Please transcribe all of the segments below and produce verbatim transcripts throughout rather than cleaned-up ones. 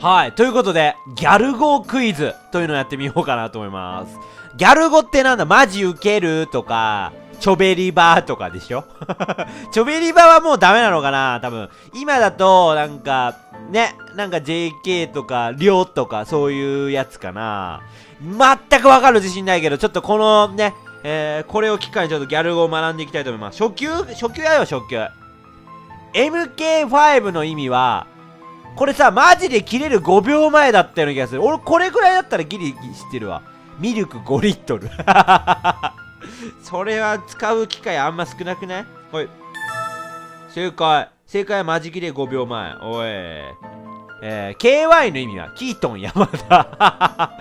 はい。ということで、ギャル語クイズというのをやってみようかなと思います。ギャル語ってなんだ？マジウケるとか、チョベリバーとかでしょチョベリバーはもうダメなのかな多分。今だと、なんか、ね、なんか ジェーケー とか、りょうとか、そういうやつかな。全くわかる自信ないけど、ちょっとこのね、えー、これを機会にちょっとギャル語を学んでいきたいと思います。初級初級やよ、初級。エムケーファイブ の意味は、これさ、マジで切れるごびょうまえだったような気がする。俺、これくらいだったらギリギリ知ってるわ。ミルクごリットル。それは使う機会あんま少なくない？ほい。正解。正解はマジ切れごびょうまえ。おい。えー、ケーワイ の意味は、キートン山田。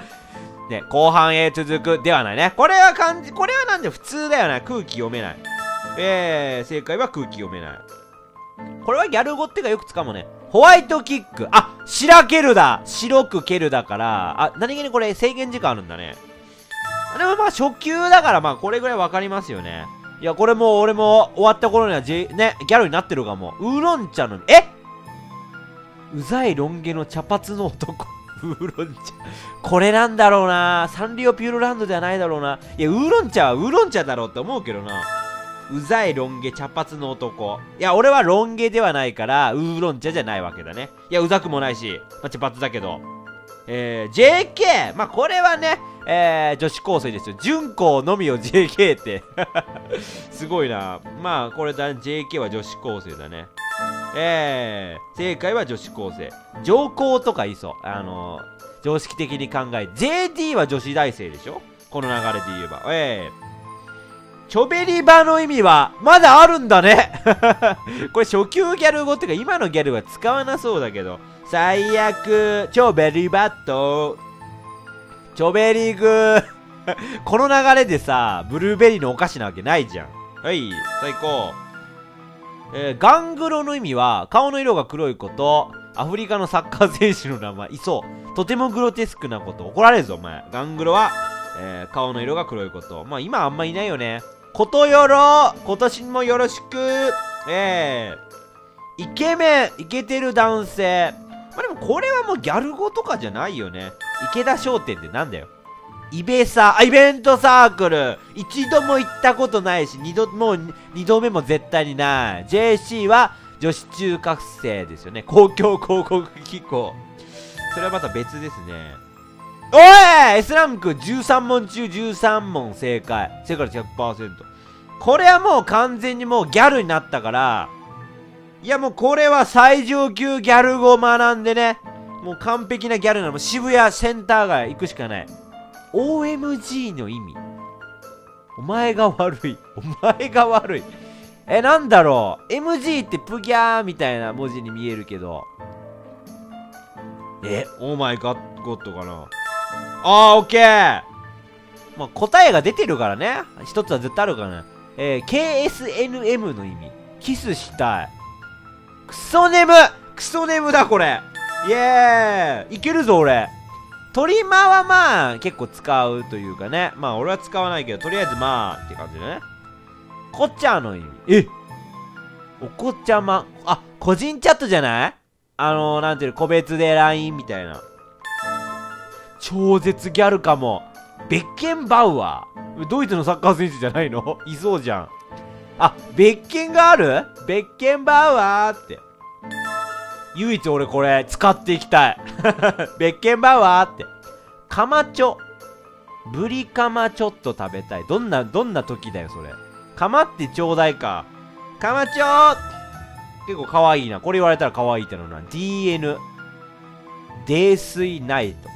ね、後半へ続くではないね。これは漢字、これはなんで普通だよね。空気読めない。えー、正解は空気読めない。これはギャル語ってかよく使うもんね。ホワイトキック。あ、白蹴るだ。白く蹴るだから。あ、何気にこれ制限時間あるんだね。でもまあ初級だからまあこれぐらいわかりますよね。いや、これもう俺も終わった頃には、J、ね、ギャルになってるかも。ウーロン茶の、えうざいロン毛の茶髪の男。ウーロン茶。これなんだろうな。サンリオピューロランドではないだろうな。いや、ウーロン茶はウーロン茶だろうって思うけどな。うざいロン毛茶髪の男。いや、俺はロン毛ではないから、ウーロン茶じゃないわけだね。いや、うざくもないし、まあ、茶髪だけど。えー、ジェーケー！ まあ、これはね、えー、女子高生ですよ。準高のみを ジェーケー って。すごいな。まあ、これだ、ね、ジェーケー は女子高生だね。えー、正解は女子高生。上高とか言いそう。あのー、常識的に考え。ジェーディー は女子大生でしょ？この流れで言えば。えー。チョベリバの意味は、まだあるんだねこれ初級ギャル語っていうか、今のギャルは使わなそうだけど。最悪、チョベリバット、チョベリグーこの流れでさ、ブルーベリーのお菓子なわけないじゃん。はい、最高。えー、ガングロの意味は、顔の色が黒いこと、アフリカのサッカー選手の名前、いそう。とてもグロテスクなこと。怒られるぞ、お前。ガングロは、えー、顔の色が黒いこと。まあ、今あんまいないよね。ことよろ、今年もよろしく。ええー、イケメン、イケてる男性。まあ、でもこれはもうギャル語とかじゃないよね。池田商店ってなんだよ。イベサ、あ、イベントサークル。一度も行ったことないし、二度、もう二度目も絶対にない。ジェーシー は女子中学生ですよね。公共広告機構。それはまた別ですね。おい！ S ランクじゅうさんもんちゅうじゅうさんもん正解。正解 ひゃくパーセント。これはもう完全にもうギャルになったから、いやもうこれは最上級ギャル語を学んでね、もう完璧なギャルなの。渋谷センター街行くしかない。オーエムジー の意味。お前が悪い。お前が悪い。え、なんだろう。エムジー ってプギャーみたいな文字に見えるけど。え、オーマイガッゴッドかな。あー、オッケー。まあ、答えが出てるからね。一つは絶対あるからね。えー、ケーエスエヌエム の意味。キスしたい。クソネム！クソネムだ、これ。イエーイ！いけるぞ、俺。トリマはまあ、結構使うというかね。まあ、俺は使わないけど、とりあえずまあ、って感じだね。こちゃの意味。え？おこちゃま。あ、個人チャットじゃない？あのー、なんていうの、個別で ライン みたいな。超絶ギャルかも。ベッケンバウアー。ドイツのサッカー選手じゃないの？いそうじゃん。あ、ベッケンがある？ベッケンバウアーって。唯一俺これ使っていきたい。ベッケンバウアーって。カマチョ。ブリカマちょっと食べたい。どんな、どんな時だよ、それ。カマってちょうだいか。カマチョ結構かわいいな。これ言われたらかわいいってのな。ディーエヌ。泥酔ナイト。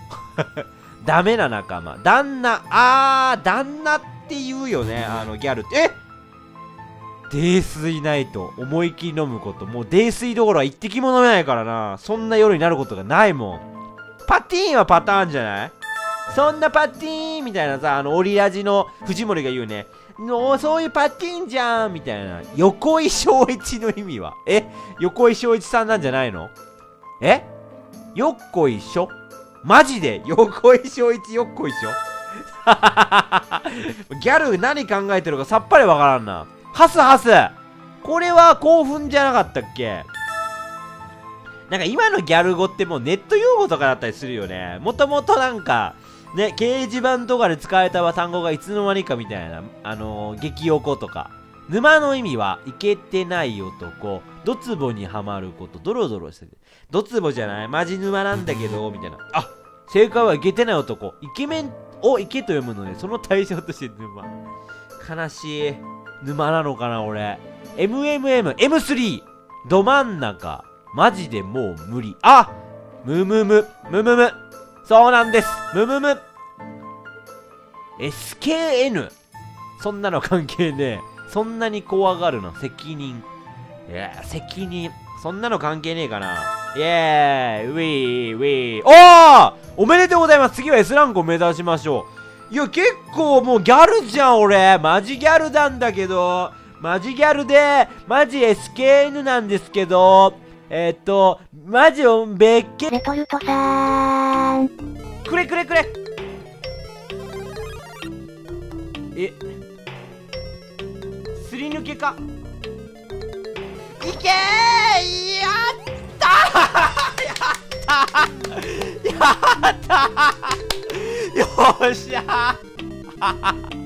ダメな仲間。旦那。あー、旦那って言うよね。あの、ギャルって。え？泥酔ないと思い切り飲むこと。もう泥酔どころは一滴も飲めないからな。そんな夜になることがないもん。パティーンはパターンじゃない？そんなパティーンみたいなさ、あの、オリラジの藤森が言うね。のそういうパティーンじゃんみたいな。横井翔一の意味は。え？横井翔一さんなんじゃないの？え？よっこいしょ？マジで横井翔一よっこいしょギャル何考えてるかさっぱりわからんな。ハスハスこれは興奮じゃなかったっけ？なんか今のギャル語ってもうネット用語とかだったりするよね。もともとなんか、ね、掲示板とかで使えた単語がいつの間にかみたいな、あのー、激おことか。沼の意味は、イケてない男、ドツボにはまること、ドロドロしてる。ドツボじゃないマジ沼なんだけど、みたいな。あ、正解はイケてない男。イケメンをイケと読むので、その対象として沼。悲しい。沼なのかな、俺。エムエムエム、エムスリー! ど真ん中。マジでもう無理。あむむむ、むむむ。そうなんです。むむむ。エスケーエヌ。そんなの関係ねえ。そんなに怖がるな。責任。いや、責任。そんなの関係ねえかな。イェーイ。ウィー、ウィー。おーおめでとうございます。次は エス ランクを目指しましょう。いや、結構もうギャルじゃん、俺。マジギャルなんだけど。マジギャルで、マジ エスケーエヌ なんですけど。えっと、マジオンベッケ。レトルトさーん。くれくれくれ。え、すり抜けか。いけー、やったーやったーやったーよっしゃー